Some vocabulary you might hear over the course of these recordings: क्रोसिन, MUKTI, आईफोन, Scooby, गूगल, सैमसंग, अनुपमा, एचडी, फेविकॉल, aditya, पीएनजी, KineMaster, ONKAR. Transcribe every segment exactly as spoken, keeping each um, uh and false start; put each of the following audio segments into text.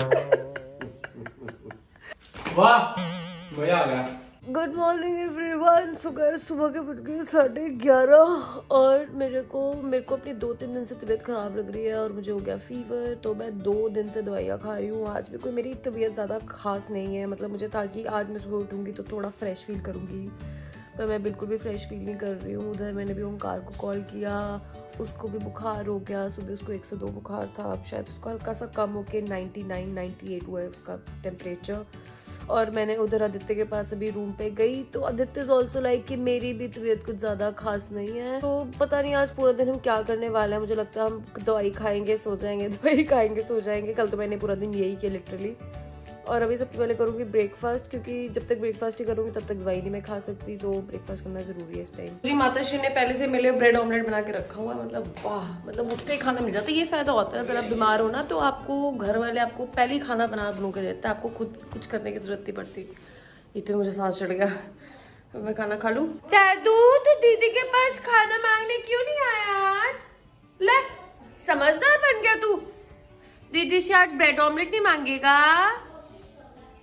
वाह मजा आ गया। Good morning everyone. So guys सुबह के बज गए साढ़े ग्यारह और मेरे को मेरे को अपनी दो तीन दिन से तबीयत ख़राब लग रही है और मुझे हो गया फीवर। तो मैं दो दिन से दवाइयाँ खा रही हूँ। आज भी कोई मेरी तबीयत ज़्यादा खास नहीं है, मतलब मुझे था कि आज मैं सुबह उठूँगी तो थोड़ा फ्रेश फील करूँगी, पर मैं बिल्कुल भी फ्रेश फील नहीं कर रही हूँ। उधर मैंने भी ओंकार को कॉल किया, उसको भी बुखार हो गया। सुबह उसको एक सौ दो बुखार था, अब शायद उसको हल्का सा कम होके नाइन्टी नाइन नाइन्टी एट हुआ है उसका टेम्परेचर। और मैंने उधर आदित्य के पास अभी रूम पे गई तो आदित्य इज ऑल्सो लाइक कि मेरी भी तबीयत कुछ ज़्यादा खास नहीं है। तो पता नहीं आज पूरा दिन हम क्या करने वाले हैं। मुझे लगता है हम दवाई खाएंगे सो जाएंगे, दवाई खाएंगे सो जाएंगे। कल तो मैंने पूरा दिन यही किया लिटरली। और अभी सबसे पहले करूँगी ब्रेकफास्ट, क्योंकि जब तक ब्रेकफास्ट ही करूँगी तब तक दवाई नहीं मैं खा सकती, तो ब्रेकफास्ट करना जरूरी है इस टाइम। मेरी माता श्री ने पहले से मेरे लिए ब्रेड ऑमलेट बना के रखा हुआ है। मतलब वाह, मतलब उठते ही खाना मिल जाता है। ये फायदा होता है अगर आप बीमार हो ना तो आपको घर वाले आपको पहले ही खाना बना बना के देता है, आपको खुद कुछ करने की जरूरत नहीं पड़ती। इतने मुझे सांस चढ़ गया, मैं खाना खा लूँ। दादू तो दीदी के पास खाना मांगने क्यों नहीं आया आज? ले समझदार बन गया तू, दीदी से आज ब्रेड ऑमलेट नहीं मांगेगा।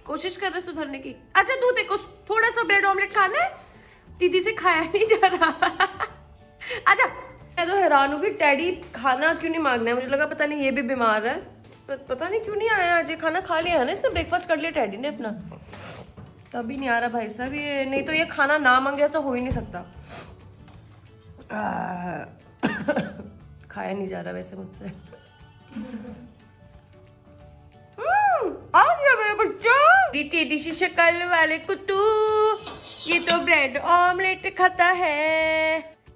कोशिश कर रहे सुधरने की। अच्छा तू देखो थोड़ा सा ब्रेड ऑमलेट खाना है, दीदी से खाया नहीं जा रहा। अच्छा मैं तो हैरान हूँ कि टैडी खाना क्यों नहीं मांगना है। मुझे लगा पता नहीं ये भी बीमार है, पता नहीं क्यों नहीं आया आज। ये खाना खा लिया है ना इसने, ब्रेकफास्ट कर लिया टैडी ने अपना, तभी नहीं आ रहा भाई साहब ये। नहीं तो ये खाना ना मांगे ऐसा हो ही नहीं सकता। खाया नहीं जा रहा वैसे मुझसे। आ गया मेरा बच्चा। तेरी सी शक्ल वाले कुत्तू, ये तो ब्रेड ऑमलेट खाता है।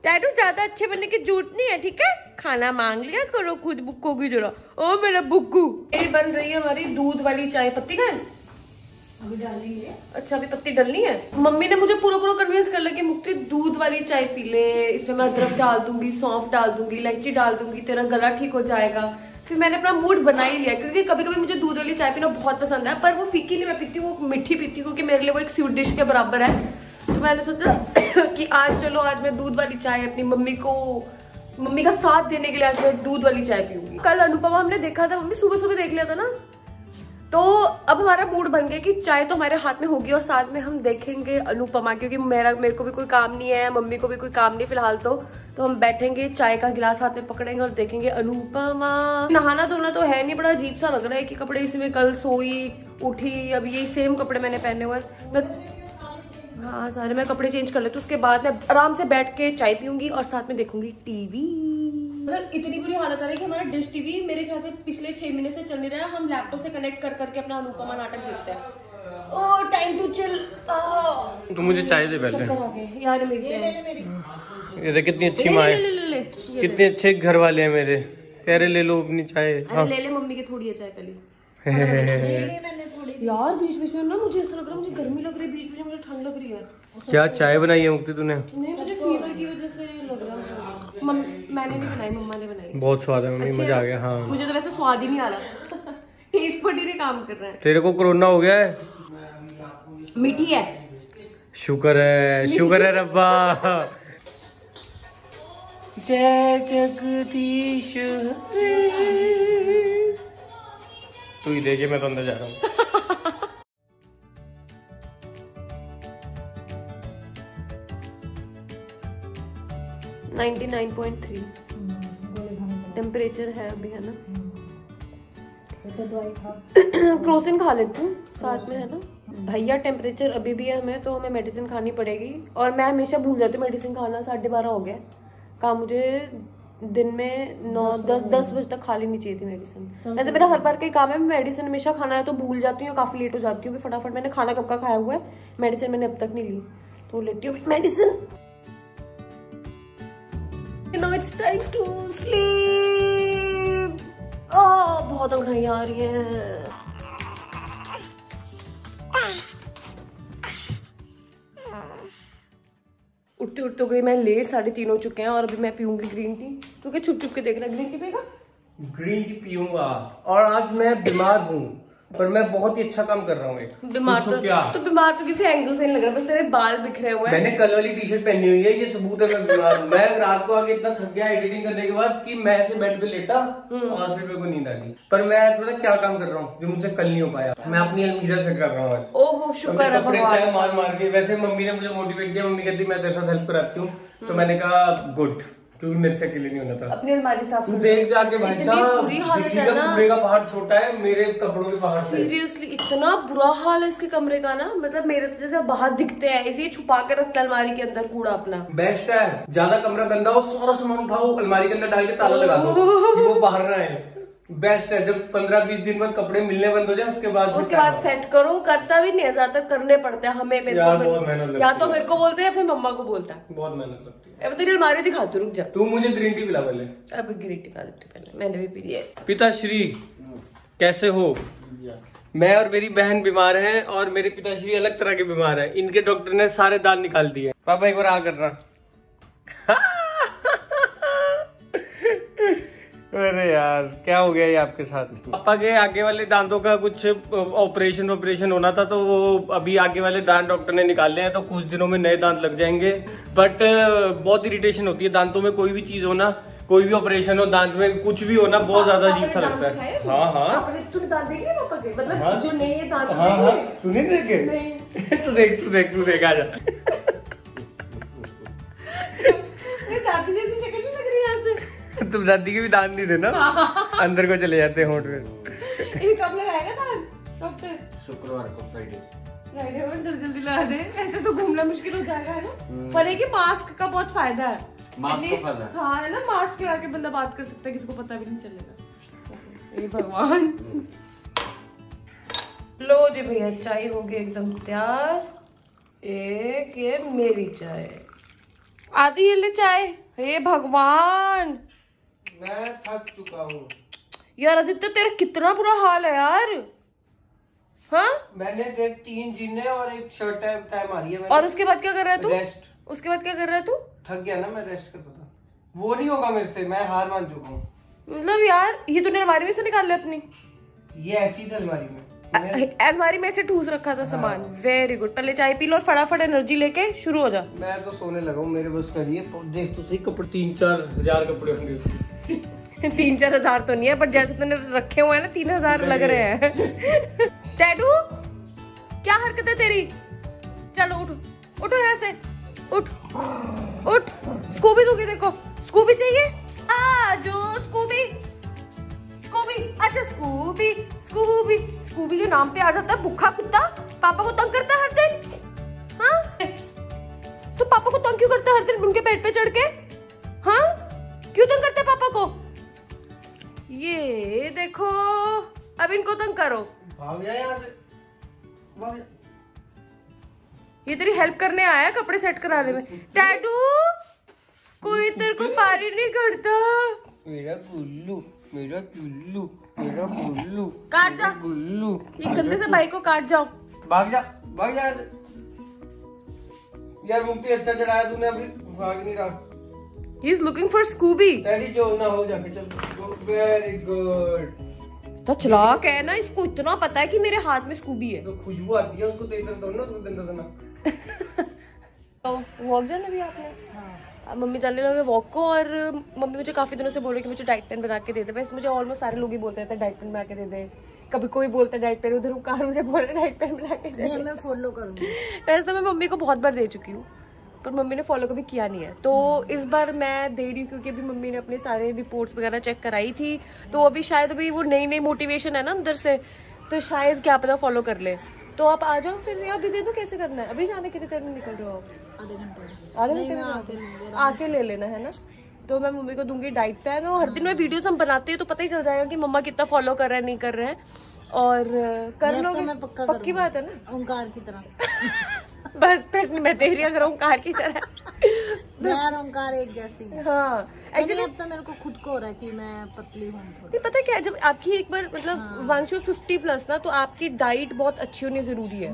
टैडू ज्यादा अच्छे बनने की जरूरत नहीं है, ठीक है? खाना मांग लिया करो खुद, बुक्को की जरा। ओ मेरा बुक्कू। ये बन रही है हमारी दूध वाली चाय। पत्ती का अभी डालनी है। अच्छा अभी पत्ती डालनी है। मम्मी ने मुझे पूरा पूरा कन्विंस कर लिया कि मुक्ति दूध वाली चाय पी ले, इसमें मैं अदरक डाल दूंगी, सौंफ डाल दूंगी, इलायची डाल दूंगी, तेरा गला ठीक हो जाएगा। फिर मैंने अपना मूड बना ही लिया, क्योंकि कभी कभी मुझे दूध वाली चाय पीना बहुत पसंद है, पर वो फीकी नहीं मैं पीती, वो मिठी पीती हूँ, क्योंकि मेरे लिए वो एक स्वीट डिश के बराबर है। तो मैंने सोचा कि आज चलो आज मैं दूध वाली चाय अपनी मम्मी को मम्मी का साथ देने के लिए आज मैं दूध वाली चाय पीऊंगी। कल अनुपमा हमने देखा था, मम्मी सुबह सुबह देख लिया था ना, तो अब हमारा मूड बन गया कि चाय तो हमारे हाथ में होगी और साथ में हम देखेंगे अनुपमा, क्योंकि मेरा मेरे को भी कोई काम नहीं है, मम्मी को भी कोई काम नहीं फिलहाल तो तो हम बैठेंगे, चाय का गिलास हाथ में पकड़ेंगे और देखेंगे अनुपमा। नहाना धोना तो है नहीं, बड़ा अजीब सा लग रहा है कि कपड़े इसमें कल सोई उठी अब यही सेम कपड़े मैंने पहने हुए मैं। हाँ सारे मैं कपड़े चेंज कर लेती हूँ, उसके बाद मैं आराम से बैठ के चाय पीऊंगी और साथ में देखूंगी टीवी। मतलब इतनी बुरी हालत आ रही है कि हमारा डिश टीवी मेरे ख्याल से पिछले छह महीने से चल नहीं रहा है। हम लैपटॉप से कनेक्ट कर करके अपना अनुपमा नाटक देखते हैं। Oh time to chill. तो मुझे चाय दे पहले यार, मेरी चाय। ये देख कितनी अच्छी माँ है, कितने अच्छे घर वाले हैं मेरे। कह रहे ले लो अपनी चाय। ले ले मम्मी की थोड़ी है चाय पहले। यार बीच बीच में ना मुझे ऐसा लग रहा है मुझे गर्मी लग रही है, बीच बीच में मुझे ठंड लग रही है। क्या चाय बनाई है मुक्ति तूने? मुझे फीवर की वजह से लग रहा है। मैंने नहीं बनाई, मम्मा ने बनाई। बहुत स्वाद है मम्मी, मजा आ गया। हाँ मुझे तो वैसे स्वाद ही नहीं आ रहा। टेस्ट पर ही काम कर रहा है। तेरे को कोरोना हो गया है? मीठी है। शुक्र है, शुक्र है रब्बा। जय जगदीश। तू ही देखे, मैं तो अंदर जा रहा हूँ। Ninety nine point three temperature है अभी, है ना? तो दवाई खा। क्रोसिन खा लेती हूँ साथ में, है ना भैया? टेम्परेचर अभी भी है हमें, तो हमें मेडिसिन खानी पड़ेगी। और मैं हमेशा भूल जाती हूँ मेडिसिन खाना। साढ़े बारह हो गया काम, मुझे दिन में नौ दस दस बजे तक खा लेनी चाहिए थी मेडिसिन। वैसे मेरा हर बार का काम है, मैं मेडिसिन हमेशा खाना है तो भूल जाती हूँ, काफ़ी लेट हो जाती हूँ। फटाफट मैंने खाना कब का खाया हुआ है, मेडिसिन मैंने अब तक नहीं ली, तो लेती हूँ medicine. Now it's time to sleep. Oh, बहुत अंगड़ाई आ रही है। उठते उठते गई मैं लेट, साढ़े तीन हो चुके हैं और अभी मैं पीऊंगी ग्रीन टी। तो क्या छुप छुप के देख रहा है? ग्रीन टी पीएगा? ग्रीन टी पीऊंगा। और आज मैं बीमार हूँ पर मैं बहुत ही अच्छा काम कर रहा हूँ। एक बीमार तो, तो बीमार तो किसी एंगल से नहीं लग रहा, बस तेरे बाल बिखरे हुए हैं। मैंने कल वाली टी शर्ट पहनी हुई है, ये सबूत है मैं बीमार हूँ। मैं रात को आके इतना थक गया एडिटिंग करने के बाद कि मैं ऐसे बेड पे लेटा और फिर मेरे को नींद आ गई। पर मैं थोड़ा क्या काम कर रहा हूँ जो मुझसे कल नहीं हो पाया, मैं अपनी अलमीरा सेट कर रहा हूँ आज। ओहो शुक्र है भगवान। मार मार के वैसे मम्मी ने मुझे मोटिवेट किया, मम्मी कहती मैं तेरे साथ हेल्प कराती हूँ, तो मैंने कहा गुड, क्योंकि मेरे से अकेले नहीं होना था। अपनी अलमारी साफ तू देख जाके भाई साहब, कमरे का पहाड़ छोटा है मेरे कपड़ों के पहाड़ से। सीरियसली इतना बुरा हाल है इसके कमरे का ना, मतलब मेरे तो जैसे बाहर दिखते हैं, इसे छुपा के रखता है अलमारी के अंदर कूड़ा अपना। बेस्ट है, ज्यादा कमरा गंदा हो सारा सामान उठाओ अलमारी के अंदर डाल के ताला लगा दो कि वो बाहर ना आए। बेस्ट है, जब पंद्रह बीस दिन बाद कपड़े मिलने बंद हो जाए उसके बाद उसके बाद सेट करो। करता भी नहीं है, ज्यादा करने पड़ते हैं हमें। मेरे को या तो मेरे को बोलते हैं फिर मम्मा को बोलता है, बहुत मेहनत लगती है। अलमारी दिखाती रुक जा, तू मुझे ग्रीन टी पिला पहले। अब ग्रीन टी पिला देती पहले, मैंने भी पी लिया। पिताश्री कैसे हो? मैं और मेरी बहन बीमार है और मेरे पिताश्री अलग तरह के बीमार है, इनके डॉक्टर ने सारे दांत निकाल दिए। पापा एक बार आ कर रहा। अरे यार क्या हो गया ये आपके साथ? पापा के आगे वाले दांतों का कुछ ऑपरेशन ऑपरेशन होना था, तो वो अभी आगे वाले दांत डॉक्टर ने निकाले हैं, तो कुछ दिनों में नए दांत लग जाएंगे। बट बहुत इरिटेशन होती है दांतों में, कोई भी चीज होना, कोई भी ऑपरेशन हो दांत में, कुछ भी होना बहुत ज्यादा अजीब सा लगता है। हाँ हाँ तूने दांत देख लिया पापा के? मतलब जो नए दांत तूने देखे? नहीं। तू देख तू देख तू देख आ जा। तुम दादी के भी दांत नहीं थे ना? अंदर को चले जाते होंठ में। कब लगाएगा दांत डॉक्टर? शुक्रवार को, फ्राइडे। फ्राइडे को जल्दी जल्दी लगा दे, ऐसे तो घूमना मुश्किल हो जाएगा है ना। पर एक मास्क का बहुत फायदा है, मास्क का फायदा है। हाँ है ना, मास्क लगा के बंदा बात कर सकता है, किसी को पता भी नहीं चलेगा। ये भगवान। लो जी भैया चाय हो गई एकदम तैयार। एक ये मेरी चाय, आधी ये ले चाय। हे भगवान मैं थक चुका हूँ यार। आदित्य तेरा कितना बुरा हाल है यार। हाँ मैंने देख तीन जीने और एक शर्ट टाई मारी है मैंने। और उसके बाद क्या कर रहा है तू? रेस्ट। उसके बाद क्या कर रहा है तू? थक गया ना मैं, रेस्ट करता था। वो नहीं होगा मेरे से, मैं हार मान चुका हूँ। मतलब यार ये तूने अलमारी में से निकाल लिया अपनी? ये ऐसी थी अलमारी में, अलमारी में से ठूस रखा था सामान। वेरी गुड, पहले चाय पी लो और फटाफट एनर्जी लेके शुरू हो जा। मैं तो सोने लगा हूँ, मेरे बस करिए। देख तो सही कपड़े तीन चार हजार कपड़े होंगे। तीन चार हजार तो नहीं है, बट जैसे तुमने रखे हुए हैं ना तीन हजार लग रहे हैं। टैटू क्या हरकत है तेरी? चलो उठ उठो यहाँ से, उठ उठ। स्कूबी दूंगी देखो, स्कूबी चाहिए? आ जो स्कूबी स्कूबी, अच्छा स्कूबी स्कूबी स्कूबी के नाम पे आ जाता है भूखा कुत्ता। पापा को तंग करता है हर दिन। हाँ तो पापा को तंग क्यों करता है हर दिन उनके पेट पे चढ़ के? हाँ क्यों तंग करते पापा को? ये देखो अब इनको तंग करो। भाग गया यहाँ से। ये तेरी हेल्प करने आया कपड़े सेट कराने में। टैटू कोई तेरे को पारी नहीं करता। मेरा गुल्लू मेरा गुल्लू मेरा गुल्लू, काट जा गुल्लू। ये गंदे से भाई को काट जाओ। भाग जा भाग जा यार। मुक्ति अच्छा चढ़ाया तूने, अभी भाग नहीं रहा। He is looking for Scooby. Daddy जो ना हो जाके चल। Very good. तो चलाक है ना, इसको इतना पता है कि मेरे हाथ में स्कूबी है। तो खुशबू आती है उसको, तो इधर दो ना उसको दंदा दंदा। तो वॉक जाना भी आपने? हाँ। मम्मी जाने लगे वॉक को, और मम्मी मुझे काफी दिनों से बोल रही कि मुझे डाइट प्लान बना के दे दे। वैसे मुझे ऑलमोस्ट सारे लोग ही बोलते थे डाइट प्लान बना के दे दे। कभी कोई बोलता है डाइट प्लान, उधर उकार मुझे बोल रहे डाइट प्लान बना के दे दे। मैं फॉलो करूंगी। वैसे तो मैं मम्मी को बहुत बार दे चुकी हूँ, पर मम्मी ने फॉलो कभी किया नहीं है। तो इस बार मैं दे रही हूँ क्योंकि अभी मम्मी ने अपने सारे रिपोर्ट्स वगैरह चेक कराई थी, तो अभी शायद अभी वो नई नई मोटिवेशन है ना अंदर से, तो शायद क्या पता फॉलो कर ले। तो आप आ जाओ फिर, अभी दे दो। कैसे करना है? अभी जाने कितने देर में निकल रहे हो आप? आधे घंटे। आधे घंटे में आके ले लेना है ना। तो मैं मम्मी को दूंगी डाइट प्लान, और हर दिन मैं वीडियोस हम बनाते हैं तो पता ही चल जाएगा कि मम्मा कितना फॉलो कर रहे हैं नहीं कर रहे हैं। और कर लोगे पक्की बात है ना? ओंकार की तरह बस फिर मैं तेरी अगर ओंकार की तरह यार ओंकार एक जैसी। हाँ एक्चुअली अब तो मेरे को खुद को हो रहा है कि मैं पतली हूँ थोड़ी। पता क्या जब आपकी एक बार मतलब हाँ। वंशु फिफ्टी प्लस ना, तो आपकी डाइट बहुत अच्छी होनी जरूरी है।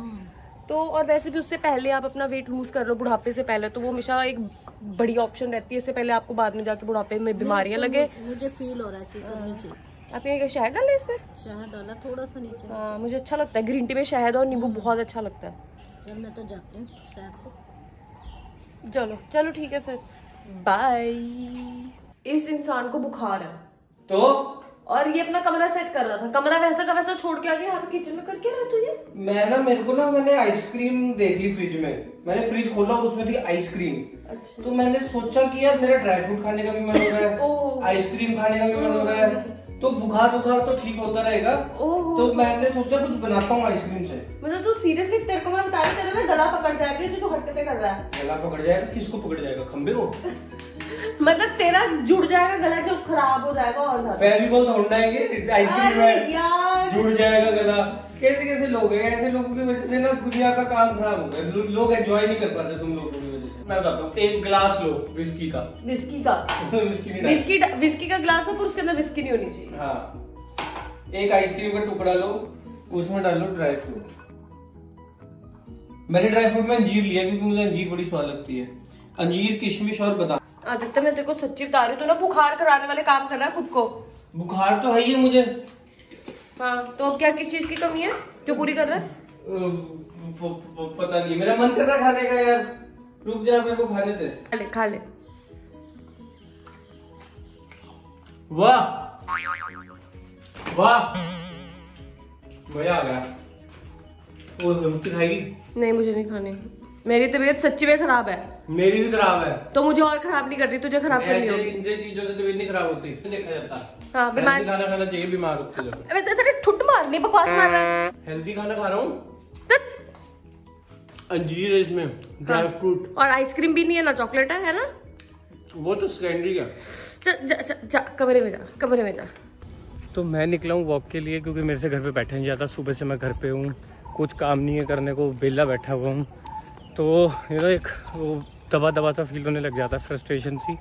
तो और वैसे भी उससे पहले आप अपना वेट लूज कर लो बुढ़ापे से पहले, तो वो हमेशा एक बड़ी ऑप्शन रहती है। इससे पहले आपको बाद में जाके बुढ़ापे में बीमारियाँ लगे। मुझे फील हो रहा है कि करनी चाहिए। आपके यहाँ शहद डाला इसमें? शहद डाला थोड़ा सा नीचे। हाँ, मुझे अच्छा लगता है ग्रीन टी में शहद और नींबू बहुत अच्छा लगता है। चल मैं तो जाती हूँ शहद को। चलो चलो ठीक है फिर बाय। इस इंसान को बुखार है तो और ये अपना कमरा सेट कर रहा था, कमरा वैसा का वैसा छोड़ के आ गया यहाँ पे किचन में। कर क्या रहा तू ये? मैं ना मेरे को ना मैंने आइसक्रीम देख ली फ्रिज में, मैंने फ्रिज खोला उसमें थी आइसक्रीम। अच्छा। तो मैंने सोचा कि यार मेरा ड्राई फ्रूट खाने का भी मन हो रहा है, आइसक्रीम खाने का भी मन हो रहा है, तो बुखार बुखार तो ठीक होता रहेगा, तो मैंने सोचा कुछ बनाता हूँ आइसक्रीम से। मतलब तू सीरियसली, तेरे को मैं बता रही हूँ गला पकड़ जाएगा जो तू हटके कर रहा है। गला पकड़ जाएगा? किसको पकड़ जाएगा? खम्बे को। मतलब तेरा जुड़ जाएगा गला, जब खराब हो जाएगा और ज़्यादा। फेविकॉल ढूंढ आएंगे आइसक्रीम में, जुड़ जाएगा गला। कैसे कैसे लोग हैं, ऐसे लोगों की वजह से ना दुनिया का काम खराब हो गया, लोग एंजॉय नहीं कर पाते तुम लोगों की वजह से। मैं बताता हूँ, एक ग्लास लो विस्की का, विस्की का विस्की विस्की का ग्लास हो पर उसके अंदर विस्की नहीं होनी चाहिए। हाँ, एक आइसक्रीम का टुकड़ा लो, उसमें डालो ड्राई फ्रूट। मैंने ड्राई फ्रूट में अंजीर लिया क्योंकि मुझे अंजीर बड़ी स्वाद लगती है, अंजीर किशमिश और बादाम। आदित्य मैं तेरे को सच्ची बता रही हूँ, तो ना बुखार कराने वाले काम करना है खुद को। बुखार तो है ही है मुझे। हाँ तो अब क्या किस चीज की कमी है जो पूरी कर रहा है? पता नहीं, मेरा मन कर रहा खाने का यार। रुक जा मेरे को खाने दे। खा ले खा ले। वाह वाह मजा आ गया। वो मुक्ति खाएगी? नहीं मुझे नहीं खाने। मेरी तबीयत सच्ची में खराब है। मेरी भी खराब है। तो मुझे और खराब नहीं कर रही, तुझे खराब करनी होगी। इनसे चीजों से तबीयत नहीं खराब होती, देखा जाता। हाँ बीमार खाना खाना चाहिए, बीमार होते हो। अबे तेरे ठुट मारने बकवास मार रहा है। हेल्दी खाना खा रहा हूँ, अंजीर है इसमें, ड्राई फ्रूट और आइसक्रीम भी नहीं है ना, चॉकलेट है ना। वो तो सेकेंडरी है। कमरे में जा, कमरे में जा। तो मैं निकला हूँ वॉक के लिए क्योंकि मेरे से घर पे बैठा नहीं जाता। सुबह से मैं घर पे हूँ, कुछ काम नहीं है करने को, बेला बैठा हुआ हूँ। तो यू नो एक वो दबा दबा सा फील होने लग जाता है, फ्रस्ट्रेशन थी।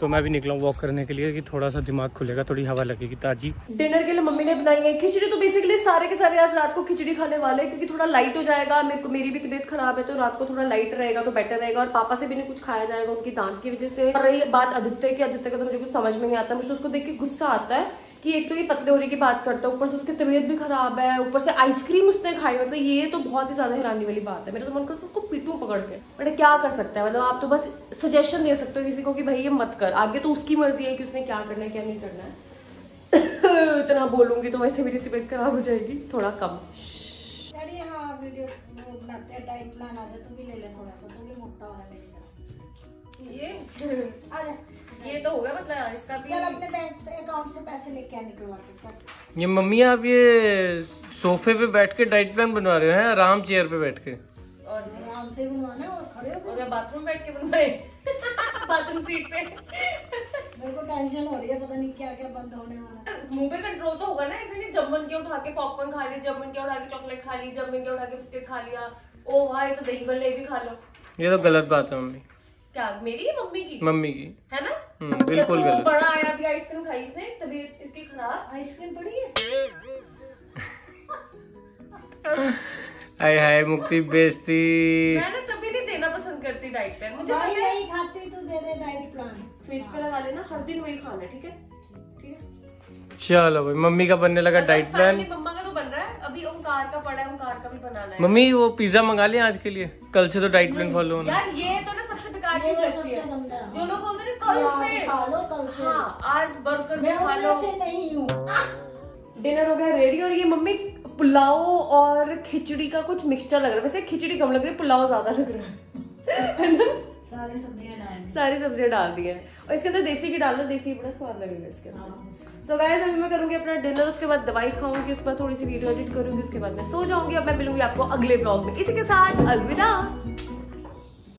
तो मैं भी निकला हूँ वॉक करने के लिए कि थोड़ा सा दिमाग खुलेगा, थोड़ी हवा लगेगी ताजी। डिनर के लिए मम्मी ने बनाई है खिचड़ी, तो बेसिकली सारे के सारे आज रात को खिचड़ी खाने वाले हैं क्योंकि थोड़ा लाइट हो जाएगा। मेरे को मेरी भी तबीयत खराब है तो रात को थोड़ा लाइट रहेगा तो बेटर रहेगा। और पापा से भी नहीं कुछ खाया जाएगा उनकी दांत की वजह से। और रही बात आदित्य की, आदित्य का तो मुझे कुछ समझ में नहीं आता। मुझे उसको देख के गुस्सा आता है कि एक तो ये पतले होने की बात करता है, ऊपर से उसकी तबीयत भी खराब है, ऊपर से आइसक्रीम उसने खाई। मतलब ये तो बहुत ही ज्यादा हैरानी वाली बात है। मेरा तो मन करता है उसको पीटूं पकड़ के, बट क्या कर सकता है। मतलब आप तो बस सजेशन दे सकते हो किसी को कि भाई ये मत कर, आगे तो उसकी मर्जी है कि उसने क्या करना है क्या नहीं करना है। इतना बोलूंगी तो वैसे मेरी तबीयत खराब हो जाएगी, थोड़ा कम। हाँ, वीडियो बनाते हैं, डाइट प्लान आ जाए, तू भी ले ले थोड़ा सा, तू भी मोटा होना नहीं। ये आ जा, ये तो होगा मतलब इसका भी। चल अपने बैंक अकाउंट से पैसे लेके निकलवा के। ये मम्मी आप ये सोफे पे बैठ के डाइट प्लान बनवा रहे हैं? आराम चेयर पे बैठ के, और आराम से बनवाना और खड़े हो। और मैं बाथरूम बैठ के बनवाए बाथरूम सीट पे। मेरे को टेंशन हो रही है, पता नहीं क्या क्या बंद होने वाला। मुंह पे कंट्रोल तो होगा ना, इसलिए जब मन के उठा के पॉपकॉर्न खा लिया, जब मन के उठा के चॉकलेट खा ली, जब मन के उठा के बिस्किट खा लिया। ओ भाई तो दही बल्ले भी खा लो। ये तो गलत बात है मम्मी। क्या मेरी मम्मी की? मम्मी की है ना। हम्म बिल्कुल गलत। बड़ा आया अभी आइसक्रीम खाई इसने, तबीयत इसकी खराब, आइसक्रीम पड़ी है। हाय हाय मुक्ति बेइज्जती। मैं ना तभी नहीं देना पसंद करती डाइट प्लान। मुझे भाई नहीं खाती, तू दे दे डाइट प्लान, फ्रिज पे लगा लेना, हर दिन वही खाना। ठीक है ठीक है। चलो भाई मम्मी का बनने लगा डाइट प्लान। मम्मा का तो बन रहा है, अभी ओंकार का पड़ा है, ओंकार का भी बनाना है। मम्मी वो पिज्जा मंगा ले आज के लिए, कल से तो डाइट प्लान फॉलो होना। यार ये तो ना सबसे बेकार चीज लगती है जो लोग बोलते हैं कल से खा लो, कल से। हाँ, आज बर्गर भी खा लो। मैं नहीं हूँ। डिनर हो गया रेडी, और ये मम्मी पुलाव और खिचड़ी का कुछ मिक्सचर लग रहा है। वैसे खिचड़ी कम लग रही है, पुलाव ज्यादा लग रहा है ना। सारी सब्जियां डाल सारी सब्जियां डाल दी है और इसके अंदर देसी घी डालना, देसी बड़ा स्वाद लगेगा इसके अंदर। सो गाइस अभी मैं करूंगी अपना डिनर, उसके बाद दवाई खाऊंगी, उसके बाद थोड़ी सी वीडियो एडिट करूंगी, उसके बाद मैं सो जाऊंगी। अब मैं मिलूंगी आपको अगले ब्लॉग में। इसी के साथ अलविदा।